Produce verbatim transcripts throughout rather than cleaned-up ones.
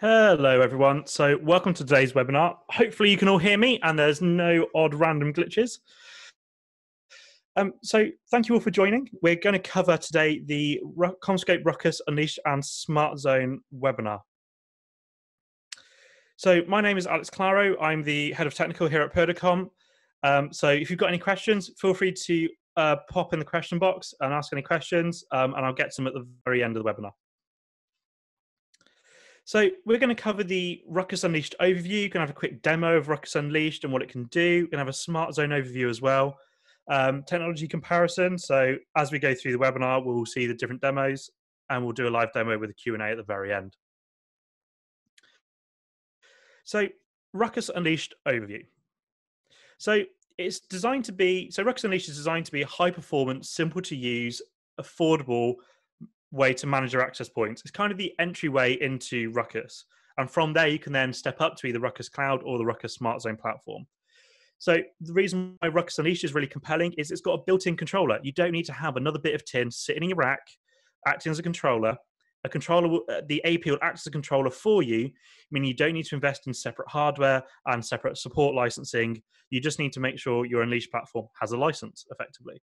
Hello everyone, so welcome to today's webinar. Hopefully you can all hear me and there's no odd random glitches. Um, so thank you all for joining. We're going to cover today the CommScope RUCKUS Unleashed and SmartZone webinar. So my name is Alex Claro, I'm the Head of Technical here at Purdicom. Um, so if you've got any questions, feel free to uh, pop in the question box and ask any questions um, and I'll get some at the very end of the webinar. So we're going to cover the RUCKUS Unleashed overview. You're going to have a quick demo of RUCKUS Unleashed and what it can do. We're going to have a SmartZone overview as well. Um, technology comparison. So as we go through the webinar, we'll see the different demos and we'll do a live demo with a Q and A at the very end. So RUCKUS Unleashed overview. So it's designed to be, so RUCKUS Unleashed is designed to be a high performance, simple to use, affordable way to manage your access points. It's kind of the entryway into RUCKUS. And from there, you can then step up to either RUCKUS Cloud or the RUCKUS SmartZone platform. So the reason why RUCKUS Unleashed is really compelling is it's got a built-in controller. You don't need to have another bit of tin sitting in your rack, acting as a controller. A controller, will, the A P I will act as a controller for you, meaning you don't need to invest in separate hardware and separate support licensing. You just need to make sure your Unleashed platform has a license, effectively.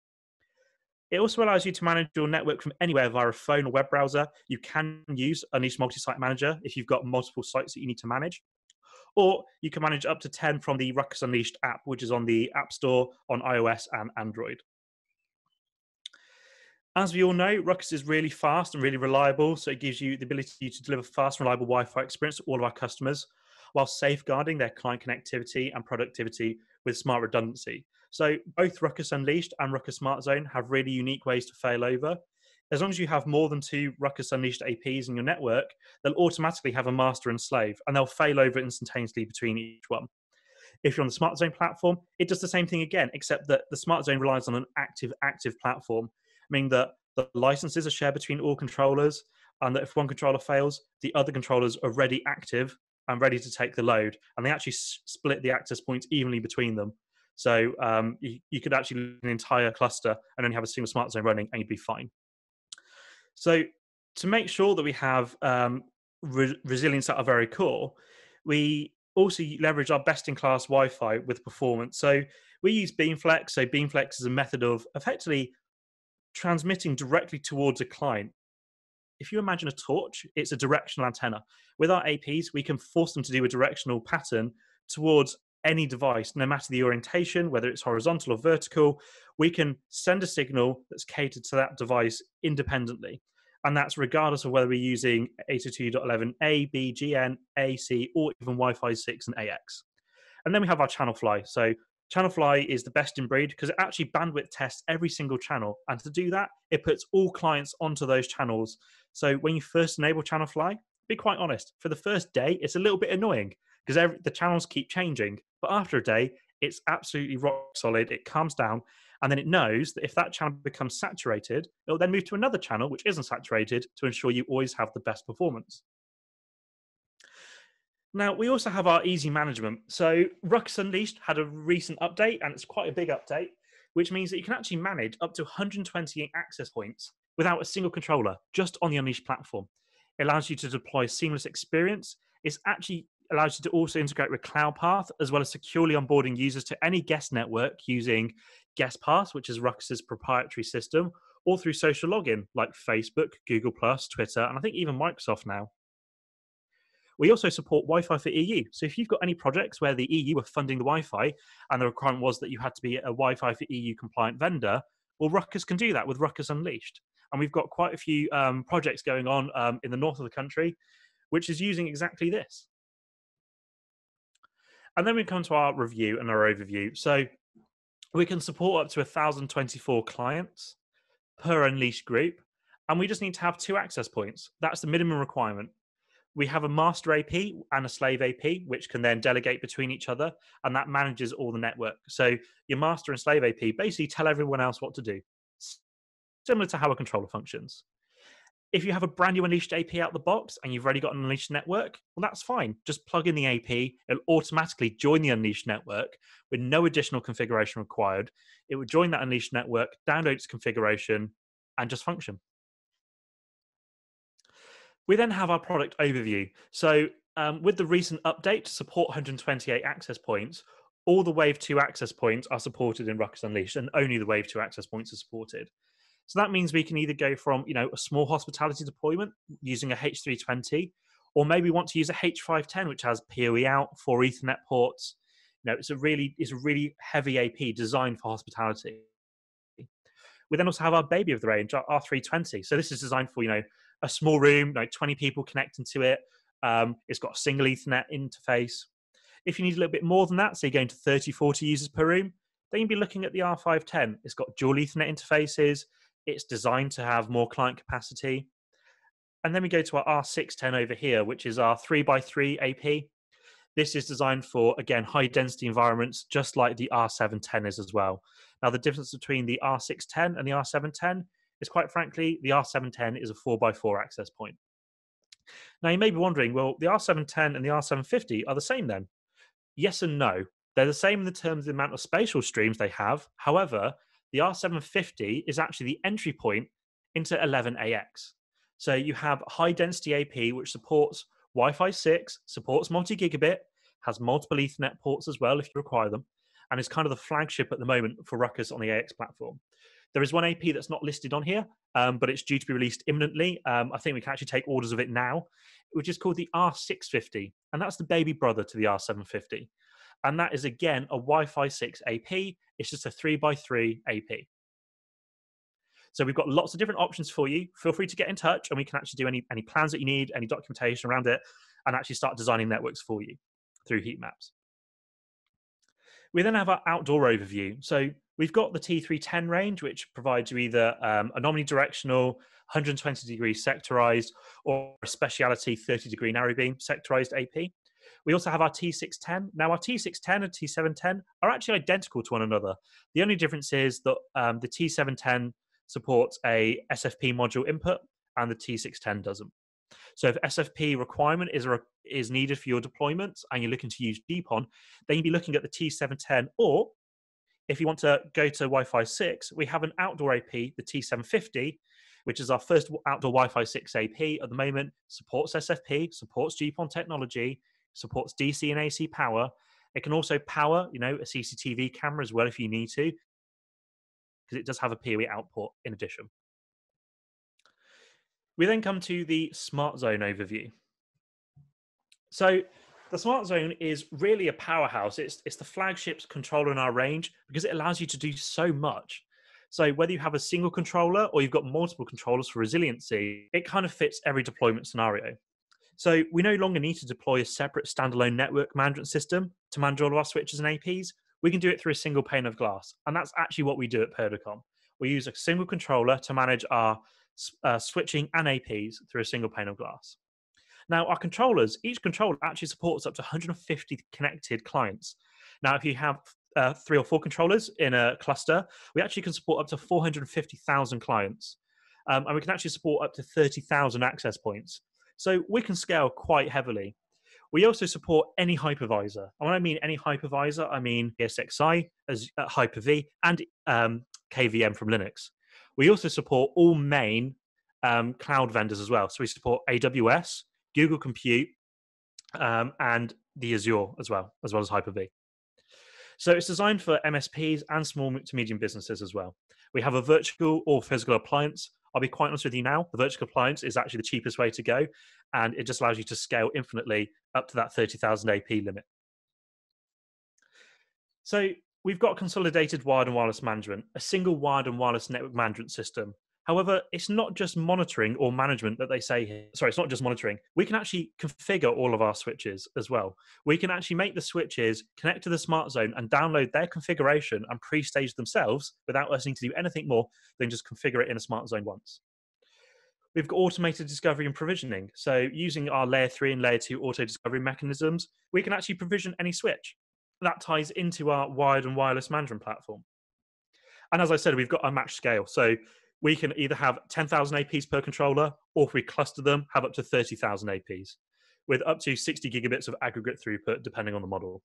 It also allows you to manage your network from anywhere via a phone or web browser. You can use Unleashed Multi-Site Manager if you've got multiple sites that you need to manage. Or you can manage up to ten from the RUCKUS Unleashed app, which is on the App Store on iOS and Android. As we all know, RUCKUS is really fast and really reliable, so it gives you the ability to deliver fast, reliable Wi-Fi experience to all of our customers, while safeguarding their client connectivity and productivity with smart redundancy. So both RUCKUS Unleashed and RUCKUS SmartZone have really unique ways to fail over. As long as you have more than two RUCKUS Unleashed A Ps in your network, they'll automatically have a master and slave, and they'll fail over instantaneously between each one. If you're on the SmartZone platform, it does the same thing again, except that the SmartZone relies on an active-active platform, meaning that the licenses are shared between all controllers, and that if one controller fails, the other controllers are already active and ready to take the load, and they actually split the access points evenly between them. So um, you, you could actually lose an entire cluster and only have a single SmartZone running and you'd be fine. So to make sure that we have um, re resilience at our very core, we also leverage our best-in-class Wi-Fi with performance. So we use BeamFlex. So BeamFlex is a method of effectively transmitting directly towards a client. If you imagine a torch, it's a directional antenna. With our A Ps, we can force them to do a directional pattern towards any device, no matter the orientation, whether it's horizontal or vertical. We can send a signal that's catered to that device independently. And that's regardless of whether we're using eight oh two dot eleven A, B, G N, A C, or even Wi-Fi six and A X. And then we have our ChannelFly. So ChannelFly is the best in breed because it actually bandwidth tests every single channel. And to do that, it puts all clients onto those channels. So when you first enable ChannelFly, be quite honest, for the first day, it's a little bit annoying because the channels keep changing. But after a day, it's absolutely rock solid. It calms down. And then it knows that if that channel becomes saturated, it'll then move to another channel which isn't saturated to ensure you always have the best performance. Now, we also have our easy management. So RUCKUS Unleashed had a recent update, and it's quite a big update, which means that you can actually manage up to one hundred twenty access points without a single controller, just on the Unleashed platform. It allows you to deploy a seamless experience. It's actually allows you to also integrate with CloudPath, as well as securely onboarding users to any guest network using GuestPass, which is RUCKUS's proprietary system, or through social login like Facebook, Google plus, Twitter, and I think even Microsoft now. We also support Wi-Fi for E U. So if you've got any projects where the E U were funding the Wi-Fi and the requirement was that you had to be a Wi-Fi for E U compliant vendor, well, RUCKUS can do that with RUCKUS Unleashed. And we've got quite a few um, projects going on um, in the north of the country, which is using exactly this. And then we come to our review and our overview. So we can support up to one thousand twenty-four clients per Unleashed group, and we just need to have two access points. That's the minimum requirement. We have a master A P and a slave A P, which can then delegate between each other, and that manages all the network. So your master and slave A P basically tell everyone else what to do, similar to how a controller functions. If you have a brand new Unleashed A P out the box and you've already got an Unleashed network, well, that's fine. Just plug in the A P, it'll automatically join the Unleashed network with no additional configuration required. It will join that Unleashed network, download its configuration, and just function. We then have our product overview. So Um, with the recent update to support one hundred twenty-eight access points, all the Wave two access points are supported in Ruckus Unleashed, and only the Wave two access points are supported. So that means we can either go from, you know, a small hospitality deployment using a H three twenty, or maybe want to use a H five ten, which has P O E out, four Ethernet ports. You know, it's a really, it's a really heavy A P designed for hospitality. We then also have our baby of the range, our R three twenty. So this is designed for, you know, a small room, like twenty people connecting to it. Um, it's got a single Ethernet interface. If you need a little bit more than that, so you're going to thirty, forty users per room, then you'd be looking at the R five ten. It's got dual Ethernet interfaces. It's designed to have more client capacity. And then we go to our R six ten over here, which is our three by three A P. This is designed for, again, high density environments, just like the R seven ten is as well. Now, the difference between the R six ten and the R seven ten is, quite frankly, the R seven ten is a four by four access point. Now, you may be wondering, well, the R seven ten and the R seven fifty are the same then? Yes and no. They're the same in the terms of the amount of spatial streams they have. However, the R seven fifty is actually the entry point into eleven A X. So you have high density A P, which supports Wi-Fi six, supports multi-gigabit, has multiple Ethernet ports as well if you require them, and is kind of the flagship at the moment for Ruckus on the A X platform. There is one A P that's not listed on here, um, but it's due to be released imminently. Um, I think we can actually take orders of it now, which is called the R six fifty, and that's the baby brother to the R seven fifty. And that is, again, a Wi-Fi six A P. It's just a three by three A P. So we've got lots of different options for you. Feel free to get in touch, and we can actually do any, any plans that you need, any documentation around it, and actually start designing networks for you through heat maps. We then have our outdoor overview. So we've got the T three ten range, which provides you either um, an omnidirectional, one hundred twenty degree sectorized, or a speciality thirty degree narrow beam sectorized A P. We also have our T six ten. Now, our T six ten and T seven ten are actually identical to one another. The only difference is that um, the T seven ten supports a S F P module input and the T six ten doesn't. So if S F P requirement is, re is needed for your deployments and you're looking to use G P O N, then you'd be looking at the T seven ten. Or if you want to go to Wi-Fi six, we have an outdoor A P, the T seven fifty, which is our first outdoor Wi-Fi six A P at the moment, supports S F P, supports G P O N technology, supports D C and A C power. It can also power, you know, a C C T V camera as well if you need to, because it does have a P O E output in addition. We then come to the SmartZone overview. So the SmartZone is really a powerhouse. It's, it's the flagship's controller in our range because it allows you to do so much. So whether you have a single controller or you've got multiple controllers for resiliency, it kind of fits every deployment scenario. So we no longer need to deploy a separate standalone network management system to manage all of our switches and A Ps. We can do it through a single pane of glass. And that's actually what we do at Purdicom. We use a single controller to manage our uh, switching and A Ps through a single pane of glass. Now, our controllers, each controller actually supports up to one hundred fifty connected clients. Now, if you have uh, three or four controllers in a cluster, we actually can support up to four hundred fifty thousand clients. Um, and we can actually support up to thirty thousand access points. So we can scale quite heavily. We also support any hypervisor. And when I mean any hypervisor, I mean ESXi, as uh, Hyper-V, and um, K V M from Linux. We also support all main um, cloud vendors as well. So we support A W S, Google Compute, um, and the Azure as well, as well as Hyper-V. So it's designed for M S Ps and small to medium businesses as well. We have a virtual or physical appliance. I'll be quite honest with you now, the virtual appliance is actually the cheapest way to go, and it just allows you to scale infinitely up to that thirty thousand A P limit. So we've got consolidated wired and wireless management, a single wired and wireless network management system. However, it's not just monitoring or management that they say here. Sorry, it's not just monitoring. We can actually configure all of our switches as well. We can actually make the switches connect to the SmartZone and download their configuration and pre-stage themselves without us needing to do anything more than just configure it in a SmartZone once. We've got automated discovery and provisioning. So using our layer three and layer two auto discovery mechanisms, we can actually provision any switch. That ties into our wired and wireless management platform. And as I said, we've got unmatched scale. So we can either have ten thousand A Ps per controller, or if we cluster them, have up to thirty thousand A Ps, with up to sixty gigabits of aggregate throughput, depending on the model.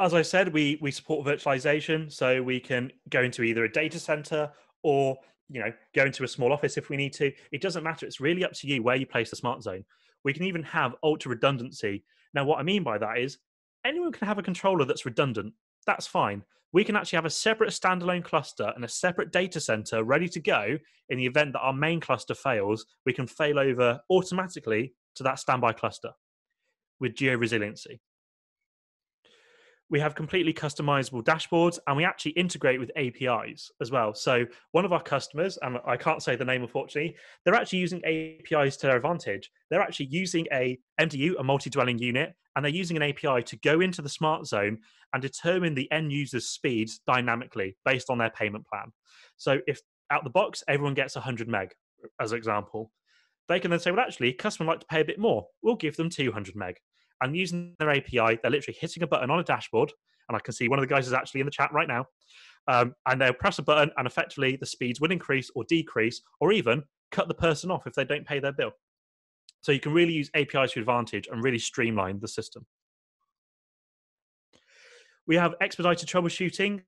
As I said, we, we support virtualization, so we can go into either a data center or you know, go into a small office if we need to. It doesn't matter. It's really up to you where you place the smart zone. We can even have ultra redundancy. Now, what I mean by that is anyone can have a controller that's redundant. That's fine. We can actually have a separate standalone cluster and a separate data center ready to go in the event that our main cluster fails. We can fail over automatically to that standby cluster with geo-resiliency. We have completely customizable dashboards, and we actually integrate with A P Is as well. So one of our customers, and I can't say the name unfortunately, they're actually using A P Is to their advantage. They're actually using a M D U, a multi-dwelling unit, and they're using an A P I to go into the smart zone and determine the end user's speeds dynamically based on their payment plan. So if out the box, everyone gets one hundred meg, as an example, they can then say, well, actually, customer would like to pay a bit more. We'll give them two hundred meg. And using their A P I, they're literally hitting a button on a dashboard, and I can see one of the guys is actually in the chat right now, um, and they'll press a button, and effectively the speeds will increase or decrease, or even cut the person off if they don't pay their bill. So you can really use A P Is to advantage and really streamline the system. We have expedited troubleshooting.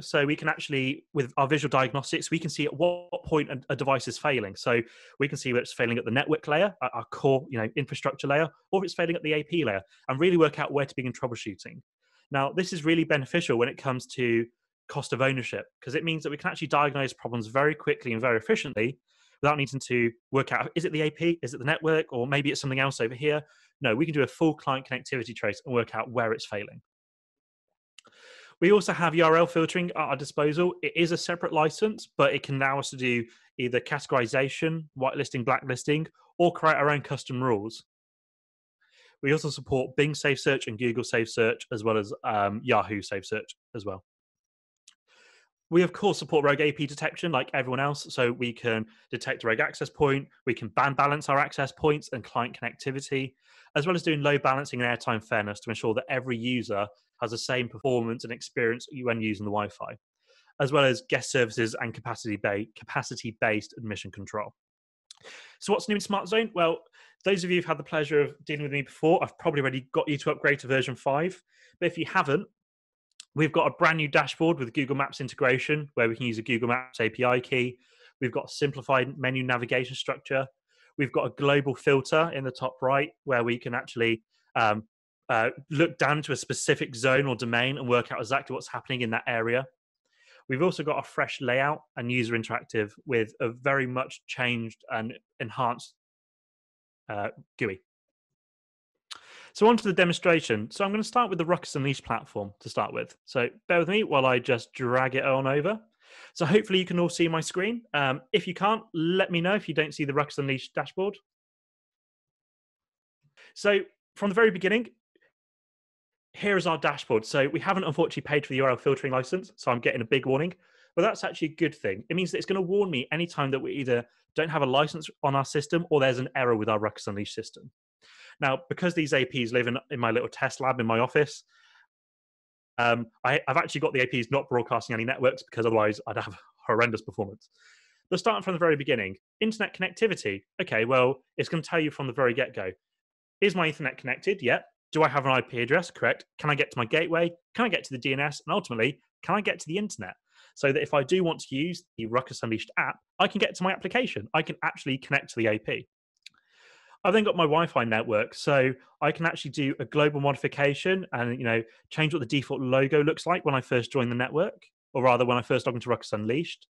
So we can actually, with our visual diagnostics, we can see at what point a device is failing. So we can see whether it's failing at the network layer, at our core, you know, infrastructure layer, or if it's failing at the A P layer, and really work out where to begin troubleshooting. Now, this is really beneficial when it comes to cost of ownership, because it means that we can actually diagnose problems very quickly and very efficiently without needing to work out, is it the A P, is it the network, or maybe it's something else over here? No, we can do a full client connectivity trace and work out where it's failing. We also have U R L filtering at our disposal. It is a separate license, but it can allow us to do either categorization, whitelisting, blacklisting, or create our own custom rules. We also support Bing Safe Search and Google Safe Search, as well as um, Yahoo Safe Search as well. We, of course, support rogue A P detection like everyone else, so we can detect a rogue access point, we can band balance our access points and client connectivity, as well as doing load balancing and airtime fairness to ensure that every user has the same performance and experience when using the Wi-Fi, as well as guest services and capacity-based capacity-based admission control. So what's new in SmartZone? Well, those of you who've had the pleasure of dealing with me before, I've probably already got you to upgrade to version five, but if you haven't, we've got a brand new dashboard with Google Maps integration where we can use a Google Maps A P I key. We've got a simplified menu navigation structure. We've got a global filter in the top right where we can actually um, Uh, look down to a specific zone or domain and work out exactly what's happening in that area. We've also got a fresh layout and user interactive with a very much changed and enhanced uh, G U I. So on to the demonstration. So I'm going to start with the Ruckus Unleashed platform to start with. So bear with me while I just drag it on over. So hopefully you can all see my screen. Um, if you can't, let me know if you don't see the Ruckus Unleashed dashboard. So from the very beginning, here is our dashboard. So we haven't unfortunately paid for the U R L filtering license, so I'm getting a big warning, but that's actually a good thing. It means that it's going to warn me anytime that we either don't have a license on our system or there's an error with our Ruckus Unleashed system. Now, because these A Ps live in, in my little test lab in my office, um, I, I've actually got the A Ps not broadcasting any networks because otherwise I'd have horrendous performance. But starting from the very beginning, internet connectivity. Okay, well, it's going to tell you from the very get-go. Is my Ethernet connected? Yep. Do I have an I P address? Correct. Can I get to my gateway? Can I get to the D N S? And ultimately, can I get to the internet? So that if I do want to use the Ruckus Unleashed app, I can get to my application. I can actually connect to the A P. I've then got my Wi-Fi network. So I can actually do a global modification and, you know, change what the default logo looks like when I first join the network, or rather when I first log into Ruckus Unleashed.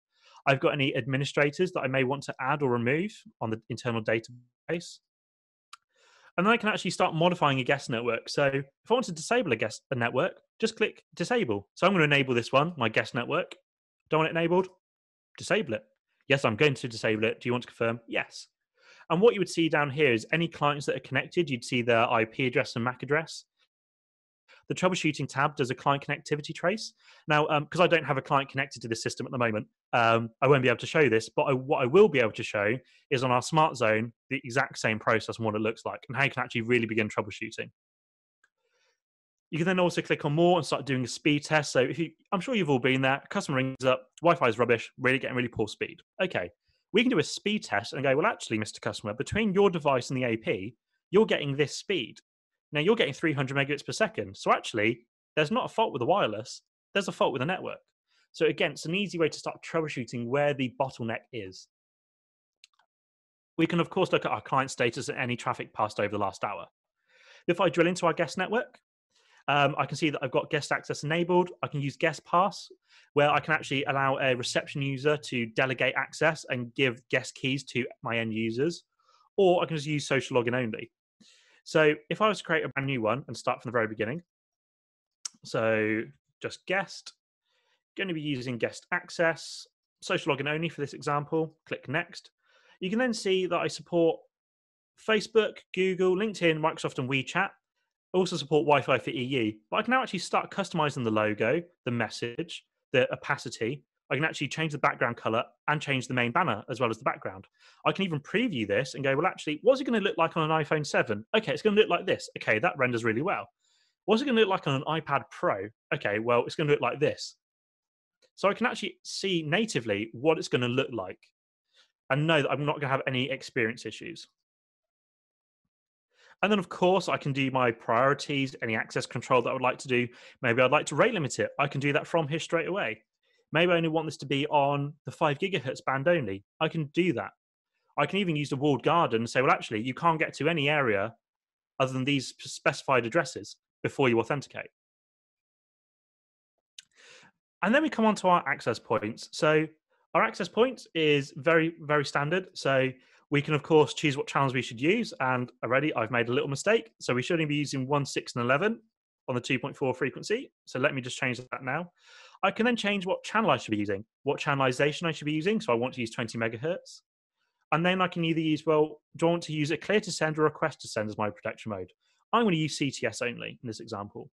I've got any administrators that I may want to add or remove on the internal database. And then I can actually start modifying a guest network. So if I want to disable a guest a network, just click disable. So I'm going to enable this one, my guest network. Don't want it enabled? Disable it. Yes, I'm going to disable it. Do you want to confirm? Yes. And what you would see down here is any clients that are connected, you'd see their I P address and M A C address. The troubleshooting tab does a client connectivity trace. Now, because um, I don't have a client connected to this system at the moment, um, I won't be able to show this, but I, what I will be able to show is on our smart zone, the exact same process and what it looks like and how you can actually really begin troubleshooting. You can then also click on more and start doing a speed test. So if you, I'm sure you've all been there, customer rings up, Wi-Fi is rubbish, really getting really poor speed. Okay, we can do a speed test and go, well, actually, Mister Customer, between your device and the A P, you're getting this speed. Now, you're getting three hundred megabits per second. So actually, there's not a fault with the wireless. There's a fault with the network. So again, it's an easy way to start troubleshooting where the bottleneck is. We can, of course, look at our client status and any traffic passed over the last hour. If I drill into our guest network, um, I can see that I've got guest access enabled. I can use GuestPass, where I can actually allow a reception user to delegate access and give guest keys to my end users, or I can just use social login only. So if I was to create a brand new one and start from the very beginning, so just guest, going to be using guest access, social login only for this example, click next. You can then see that I support Facebook, Google, LinkedIn, Microsoft, and WeChat. I also support Wi-Fi for E U, but I can now actually start customizing the logo, the message, the opacity. I can actually change the background color and change the main banner as well as the background. I can even preview this and go, well, actually, what's it going to look like on an iPhone seven? Okay, it's going to look like this. Okay, that renders really well. What's it going to look like on an iPad Pro? Okay, well, it's going to look like this. So I can actually see natively what it's going to look like and know that I'm not going to have any experience issues. And then, of course, I can do my priorities, any access control that I would like to do. Maybe I'd like to rate limit it. I can do that from here straight away. Maybe I only want this to be on the five gigahertz band only. I can do that. I can even use the walled garden and say, well, actually, you can't get to any area other than these specified addresses before you authenticate. And then we come on to our access points. So our access points is very, very standard. So we can, of course, choose what channels we should use. And already I've made a little mistake. So we shouldn't be using one, six, and eleven on the two point four frequency. So let me just change that now. I can then change what channel I should be using, what channelization I should be using. So I want to use twenty megahertz. And then I can either use, well, do I want to use a clear to send or request to send as my protection mode? I'm going to use C T S only in this example.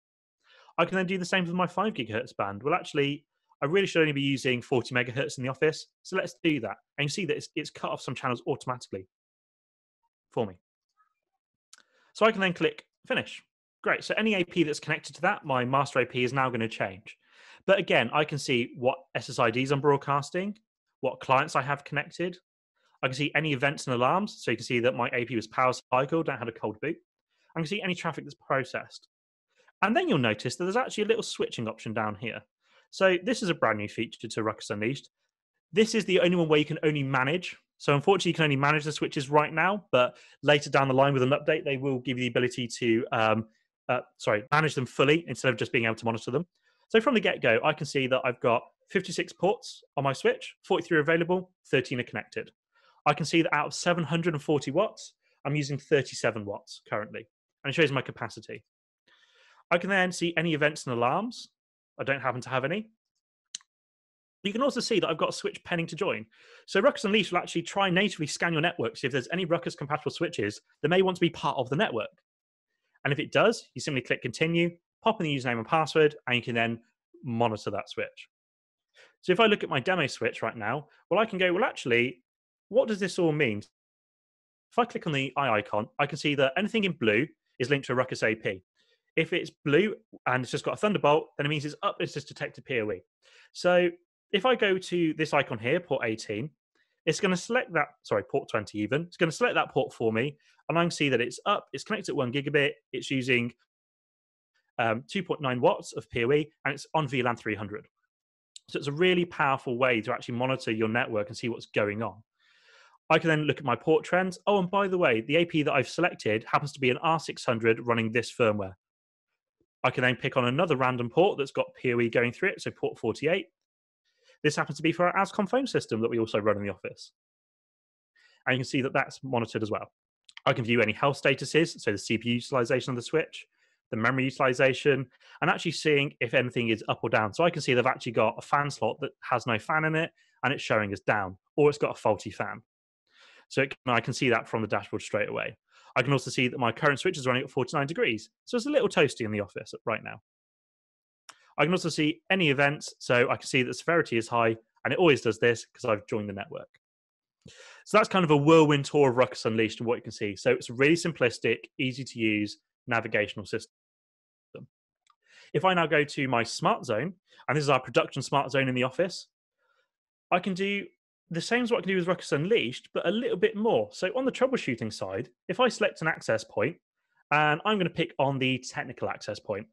I can then do the same with my five gigahertz band. Well, actually, I really should only be using forty megahertz in the office. So let's do that. And you see that it's, it's cut off some channels automatically for me. So I can then click finish. Great, so any A P that's connected to that, my master A P is now going to change. But again, I can see what S S I Ds I'm broadcasting, what clients I have connected. I can see any events and alarms. So you can see that my A P was power cycled, I had a cold boot. I can see any traffic that's processed. And then you'll notice that there's actually a little switching option down here. So this is a brand new feature to Ruckus Unleashed. This is the only one where you can only manage. So unfortunately, you can only manage the switches right now, but later down the line with an update, they will give you the ability to, um, uh, sorry, manage them fully instead of just being able to monitor them. So from the get-go, I can see that I've got fifty-six ports on my switch, forty-three are available, thirteen are connected. I can see that out of seven hundred forty watts, I'm using thirty-seven watts currently, and it shows my capacity. I can then see any events and alarms. I don't happen to have any. You can also see that I've got a switch pending to join. So Ruckus Unleashed will actually try natively scan your network, see if there's any Ruckus-compatible switches that may want to be part of the network. And if it does, you simply click continue, pop in the username and password, and you can then monitor that switch. So if I look at my demo switch right now, well, I can go, well, actually, what does this all mean? If I click on the eye icon, I can see that anything in blue is linked to a Ruckus A P. If it's blue and it's just got a Thunderbolt, then it means it's up, it's just detected P O E. So if I go to this icon here, port eighteen, it's going to select that, sorry, port twenty even, it's going to select that port for me, and I can see that it's up, it's connected at one gigabit, it's using Um, two point nine watts of P O E, and it's on VLAN three hundred. So it's a really powerful way to actually monitor your network and see what's going on. I can then look at my port trends. Oh, and by the way, the A P that I've selected happens to be an R six hundred running this firmware. I can then pick on another random port that's got P O E going through it, so port forty-eight. This happens to be for our ASCOM phone system that we also run in the office. And you can see that that's monitored as well. I can view any health statuses, so the C P U utilization of the switch, the memory utilization, and actually seeing if anything is up or down. So I can see they've actually got a fan slot that has no fan in it, and it's showing as down, or it's got a faulty fan. So it can, I can see that from the dashboard straight away. I can also see that my current switch is running at forty-nine degrees. So it's a little toasty in the office right now. I can also see any events. So I can see that severity is high, and it always does this because I've joined the network. So that's kind of a whirlwind tour of Ruckus Unleashed and what you can see. So it's really simplistic, easy to use navigational system. If I now go to my SmartZone, and this is our production SmartZone in the office, I can do the same as what I can do with Ruckus Unleashed, but a little bit more. So on the troubleshooting side, if I select an access point, and I'm going to pick on the technical access point.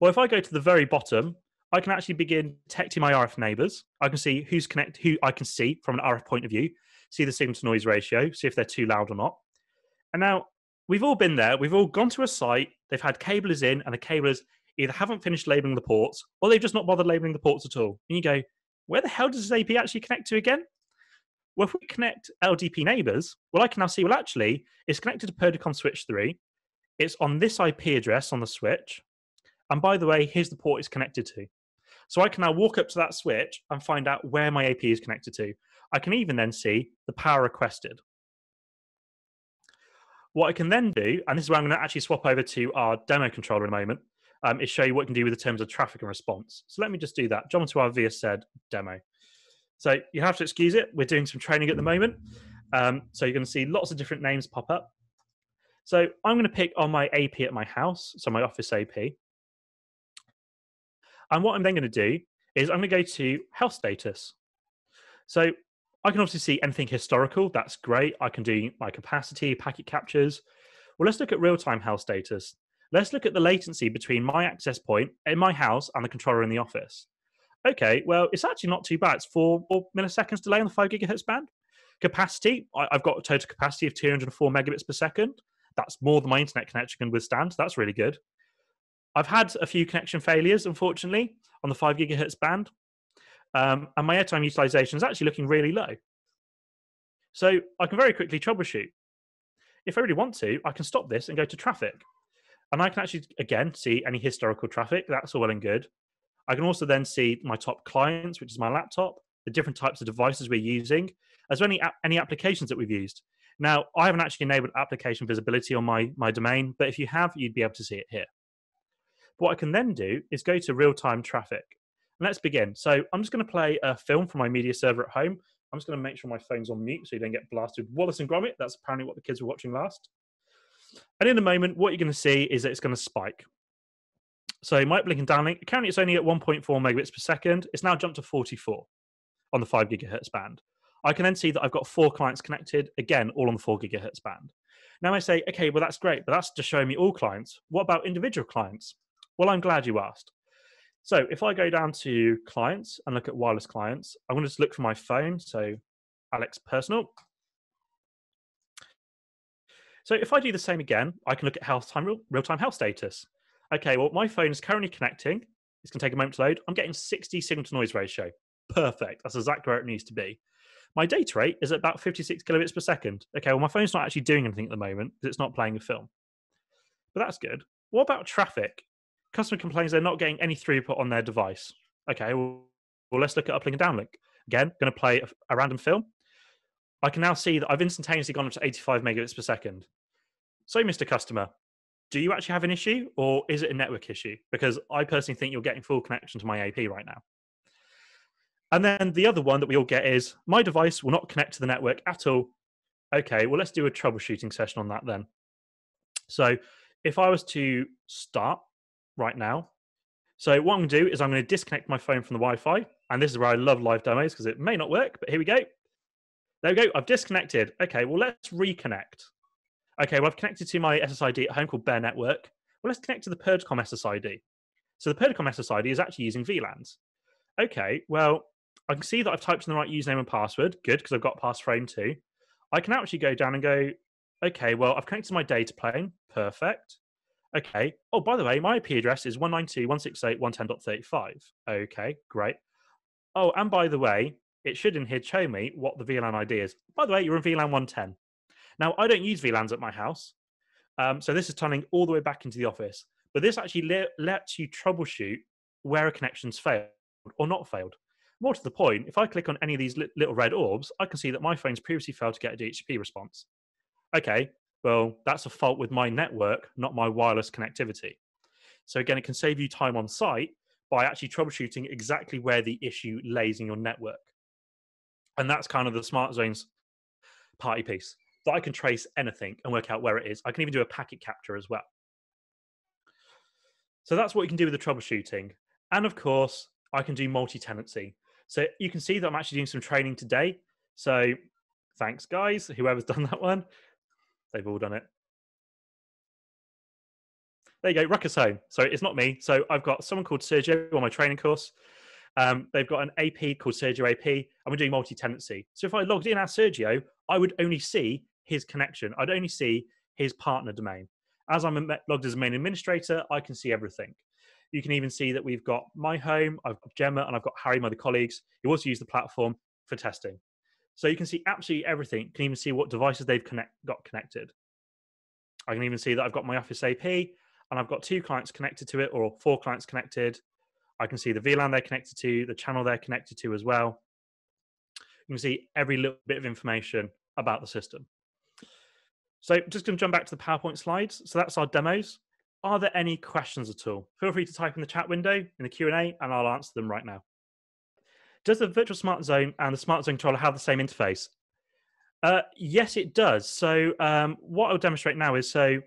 Well, if I go to the very bottom, I can actually begin detecting my R F neighbors. I can see who's connect, who I can see from an R F point of view, see the signal to noise ratio, see if they're too loud or not. And now we've all been there. We've all gone to a site. They've had cablers in, and the cablers either haven't finished labeling the ports, or they've just not bothered labeling the ports at all. And you go, where the hell does this A P actually connect to again? Well, if we connect L D P neighbors, well, I can now see, well, actually, it's connected to Purdicom switch three. It's on this I P address on the switch. And by the way, here's the port it's connected to. So I can now walk up to that switch and find out where my A P is connected to. I can even then see the power requested. What I can then do, and this is where I'm going to actually swap over to our demo controller in a moment, um, is show you what you can do with the terms of traffic and response. So let me just do that. Jump to our V S Z demo. So you have to excuse it. We're doing some training at the moment. Um, so you're going to see lots of different names pop up. So I'm going to pick on my A P at my house, so my office A P. And what I'm then going to do is I'm going to go to health status. So I can obviously see anything historical. That's great. I can do my capacity, packet captures. Well, let's look at real-time health status. Let's look at the latency between my access point in my house and the controller in the office. Okay, well, it's actually not too bad. It's four milliseconds delay on the five gigahertz band. Capacity, I've got a total capacity of two hundred four megabits per second. That's more than my internet connection can withstand. So that's really good. I've had a few connection failures, unfortunately, on the five gigahertz band. Um, and my airtime utilization is actually looking really low. So I can very quickly troubleshoot. If I really want to, I can stop this and go to traffic. And I can actually, again, see any historical traffic. That's all well and good. I can also then see my top clients, which is my laptop, the different types of devices we're using, as well as any, ap any applications that we've used. Now, I haven't actually enabled application visibility on my, my domain, but if you have, you'd be able to see it here. But what I can then do is go to real-time traffic. And let's begin. So I'm just going to play a film from my media server at home. I'm just going to make sure my phone's on mute so you don't get blasted with Wallace and Gromit. That's apparently what the kids were watching last. And in a moment, what you're going to see is that it's going to spike. So my uplink and downlink, currently it's only at one point four megabits per second. It's now jumped to forty-four on the five gigahertz band. I can then see that I've got four clients connected, again, all on the four gigahertz band. Now I say, okay, well, that's great, but that's just showing me all clients. What about individual clients? Well, I'm glad you asked. So if I go down to clients and look at wireless clients, I'm going to just look for my phone. So Alex Personal. So if I do the same again, I can look at health time, real-time health status. Okay, well, my phone is currently connecting. It's going to take a moment to load. I'm getting sixty signal-to-noise ratio. Perfect. That's exactly where it needs to be. My data rate is at about fifty-six kilobits per second. Okay, well, my phone's not actually doing anything at the moment because it's not playing a film. But that's good. What about traffic? Customer complains they're not getting any throughput on their device. Okay, well, well let's look at uplink and downlink. Again, going to play a, a random film. I can now see that I've instantaneously gone up to eighty-five megabits per second. So, Mister Customer, do you actually have an issue, or is it a network issue? Because I personally think you're getting full connection to my A P right now. And then the other one that we all get is, my device will not connect to the network at all. Okay, well, let's do a troubleshooting session on that then. So if I was to start right now, so what I'm going to do is I'm going to disconnect my phone from the Wi-Fi. And this is where I love live demos because it may not work, but here we go. There we go, I've disconnected. Okay, well, let's reconnect. Okay, well, I've connected to my S S I D at home called Bear Network. Well, let's connect to the Purdicom S S I D. So the Purdicom S S I D is actually using V LANs. Okay, well, I can see that I've typed in the right username and password. Good, because I've got past frame two. I can actually go down and go, okay, well, I've connected to my data plane. Perfect. Okay. Oh, by the way, my I P address is one ninety-two dot one sixty-eight dot one ten dot thirty-five. Okay, great. Oh, and by the way, it should in here show me what the V LAN I D is. By the way, you're in V LAN one ten. Now, I don't use V LANs at my house, um, so this is tunneling all the way back into the office. But this actually le lets you troubleshoot where a connection's failed or not failed. More to the point, if I click on any of these li little red orbs, I can see that my phone's previously failed to get a D H C P response. Okay, well, that's a fault with my network, not my wireless connectivity. So again, it can save you time on site by actually troubleshooting exactly where the issue lays in your network. And that's kind of the SmartZone's party piece. That I can trace anything and work out where it is. I can even do a packet capture as well. So that's what you can do with the troubleshooting. And of course, I can do multi-tenancy. So you can see that I'm actually doing some training today. So thanks, guys, whoever's done that one. They've all done it. There you go, Ruckus Home. So it's not me. So I've got someone called Sergio on my training course. Um, they've got an A P called Sergio A P, and we're doing multi-tenancy. So if I logged in as Sergio, I would only see his connection. I'd only see his partner domain. As I'm logged as a main administrator, I can see everything. You can even see that we've got my home, I've got Gemma, and I've got Harry, my other colleagues, who also use the platform for testing. So you can see absolutely everything. You can even see what devices they've connect, got connected. I can even see that I've got my Office A P, and I've got two clients connected to it, or four clients connected. I can see the V LAN they're connected to, the channel they're connected to as well. You can see every little bit of information about the system. So I'm just going to jump back to the PowerPoint slides. So that's our demos. Are there any questions at all? Feel free to type in the chat window, in the Q and A, and I'll answer them right now. Does the virtual smart zone and the smart zone controller have the same interface? Uh, yes, it does. So um, what I'll demonstrate now is, so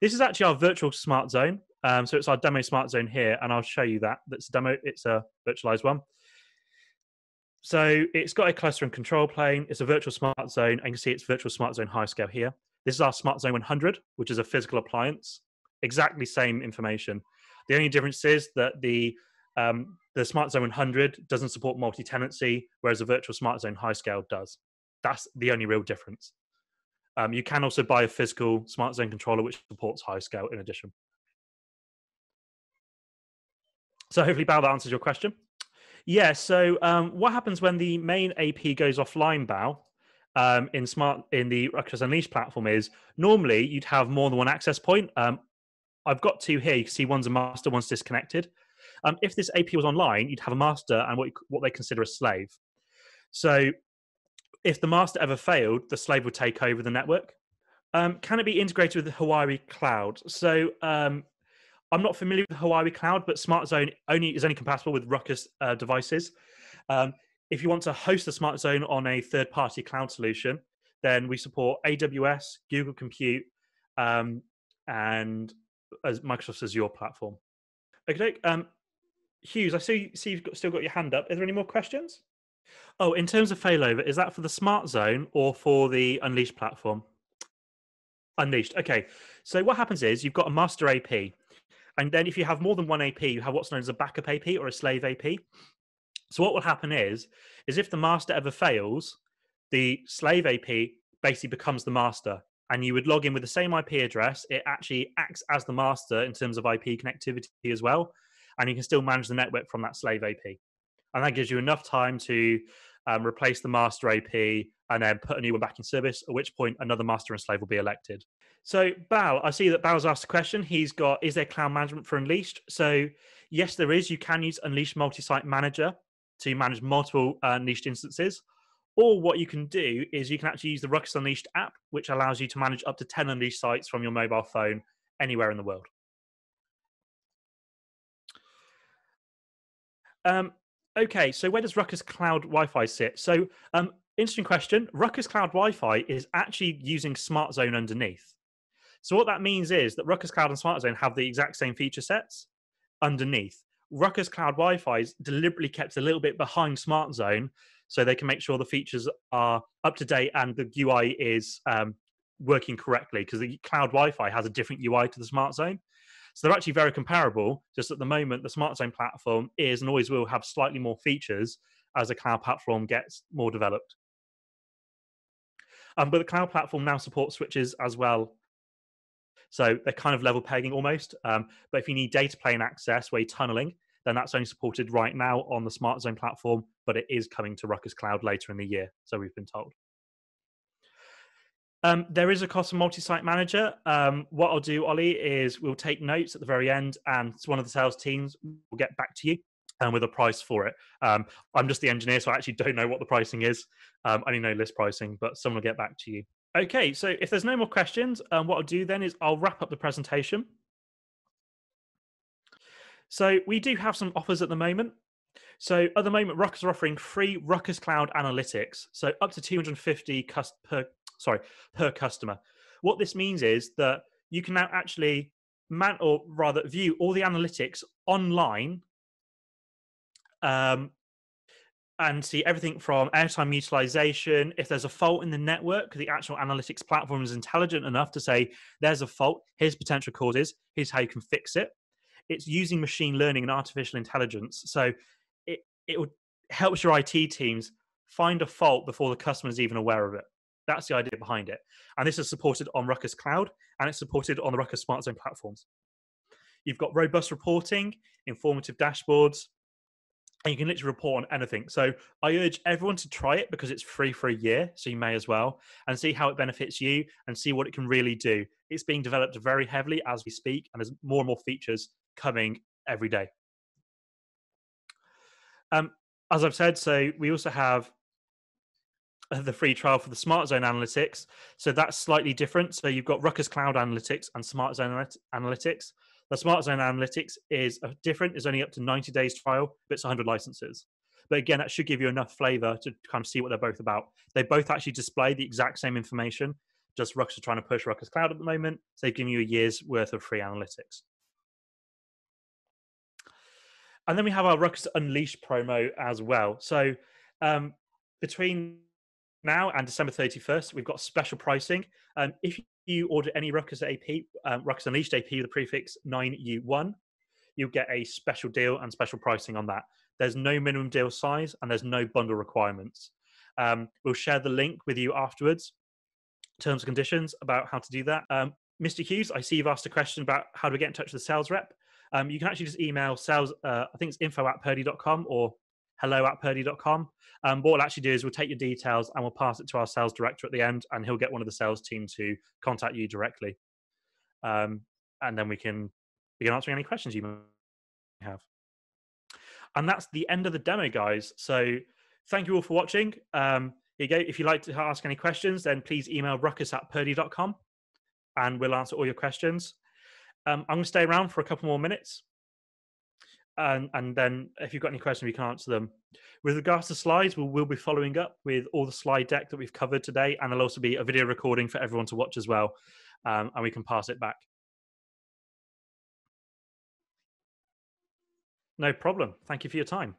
this is actually our virtual smart zone. Um, so it's our demo smart zone here, and I'll show you that. That's a demo, it's a virtualized one. So it's got a cluster and control plane. It's a virtual smart zone, and you can see it's virtual smart zone high scale here. This is our smart zone one hundred, which is a physical appliance. Exactly same information. The only difference is that the Um, the SmartZone one hundred doesn't support multi-tenancy, whereas the virtual SmartZone high scale does. That's the only real difference. Um, you can also buy a physical SmartZone controller which supports high scale in addition. So hopefully, Bao, that answers your question. Yeah, so um, what happens when the main A P goes offline, Bao, um, in, smart, in the Ruckus Unleashed platform is, normally you'd have more than one access point. Um, I've got two here. You can see one's a master, one's disconnected. Um, if this A P was online, you'd have a master and what, what they consider a slave. So if the master ever failed, the slave would take over the network. Um, can it be integrated with the Huawei Cloud? So um, I'm not familiar with the Huawei Cloud, but SmartZone only, is only compatible with Ruckus uh, devices. Um, if you want to host the SmartZone on a third-party cloud solution, then we support A W S, Google Compute, um, and as Microsoft's Azure platform. Okay, um, Hughes, I see, see you've got, still got your hand up. Is there any more questions? Oh, in terms of failover, is that for the smart zone or for the Unleashed platform? Unleashed, okay. So what happens is you've got a master A P. And then if you have more than one A P, you have what's known as a backup A P or a slave A P. So what will happen is, is if the master ever fails, the slave A P basically becomes the master. And you would log in with the same I P address. It actually acts as the master in terms of I P connectivity as well. And you can still manage the network from that slave A P. And that gives you enough time to um, replace the master A P and then put a new one back in service, at which point another master and slave will be elected. So, Bao, I see that Bao's asked a question. He's got, is there cloud management for Unleashed? So, yes, there is. You can use Unleashed Multi-Site Manager to manage multiple uh, Unleashed instances. Or what you can do is you can actually use the Ruckus Unleashed app, which allows you to manage up to ten Unleashed sites from your mobile phone anywhere in the world. Um, okay, so where does Ruckus Cloud Wi-Fi sit? So, um, interesting question. Ruckus Cloud Wi-Fi is actually using SmartZone underneath. So what that means is that Ruckus Cloud and SmartZone have the exact same feature sets underneath. Ruckus Cloud Wi-Fi is deliberately kept a little bit behind SmartZone so they can make sure the features are up to date and the U I is um, working correctly, because the cloud Wi-Fi has a different U I to the SmartZone. So they're actually very comparable, just at the moment the SmartZone platform is and always will have slightly more features as the cloud platform gets more developed. Um, but the cloud platform now supports switches as well. So they're kind of level pegging almost. Um, but if you need data plane access where you're tunneling, then that's only supported right now on the SmartZone platform, but it is coming to Ruckus Cloud later in the year, so we've been told. Um, there is a cost for multi-site manager. Um, what I'll do, Ollie, is we'll take notes at the very end, and one of the sales teams will get back to you um, with a price for it. Um, I'm just the engineer, so I actually don't know what the pricing is. Um, I only know list pricing, but someone will get back to you. Okay, so if there's no more questions, um, what I'll do then is I'll wrap up the presentation. So we do have some offers at the moment. So at the moment, Ruckus are offering free Ruckus Cloud Analytics, so up to two hundred fifty per, sorry, per customer. What this means is that you can now actually man, or rather view all the analytics online um, and see everything from airtime utilization. If there's a fault in the network, the actual analytics platform is intelligent enough to say, there's a fault, here's potential causes, here's how you can fix it. It's using machine learning and artificial intelligence. So it, it helps your I T teams find a fault before the customer is even aware of it. That's the idea behind it. And this is supported on Ruckus Cloud, and it's supported on the Ruckus SmartZone platforms. You've got robust reporting, informative dashboards, and you can literally report on anything. So I urge everyone to try it because it's free for a year, so you may as well, and see how it benefits you and see what it can really do. It's being developed very heavily as we speak, and there's more and more features coming every day. Um, as I've said, so we also have the free trial for the SmartZone Analytics. So that's slightly different. So you've got Ruckus Cloud Analytics and SmartZone Analytics. The SmartZone Analytics is different. It's only up to ninety days trial, but it's one hundred licenses. But again, that should give you enough flavor to kind of see what they're both about. They both actually display the exact same information. Just Ruckus are trying to push Ruckus Cloud at the moment. So they've given you a year's worth of free analytics. And then we have our Ruckus Unleashed promo as well. So um, between now and December thirty-first, we've got special pricing. Um, if you order any Ruckus A P, um, Ruckus Unleashed A P with the prefix nine U one, you'll get a special deal and special pricing on that. There's no minimum deal size and there's no bundle requirements. Um, we'll share the link with you afterwards, terms and conditions about how to do that. Um, Mister Hughes, I see you've asked a question about how do we get in touch with the sales rep. Um, you can actually just email sales, uh, I think it's info at purdy dot com or hello at purdy dot com. Um, what we'll actually do is we'll take your details and we'll pass it to our sales director at the end, and he'll get one of the sales team to contact you directly. Um, and then we can begin answering any questions you may have. And that's the end of the demo, guys. So thank you all for watching. Um, here you go. If you'd like to ask any questions, then please email ruckus at purdy dot com and we'll answer all your questions. Um, I'm going to stay around for a couple more minutes. And, and then if you've got any questions, we can answer them. With regards to slides, we'll, we'll be following up with all the slide deck that we've covered today, and there'll also be a video recording for everyone to watch as well, um, and we can pass it back. No problem. Thank you for your time.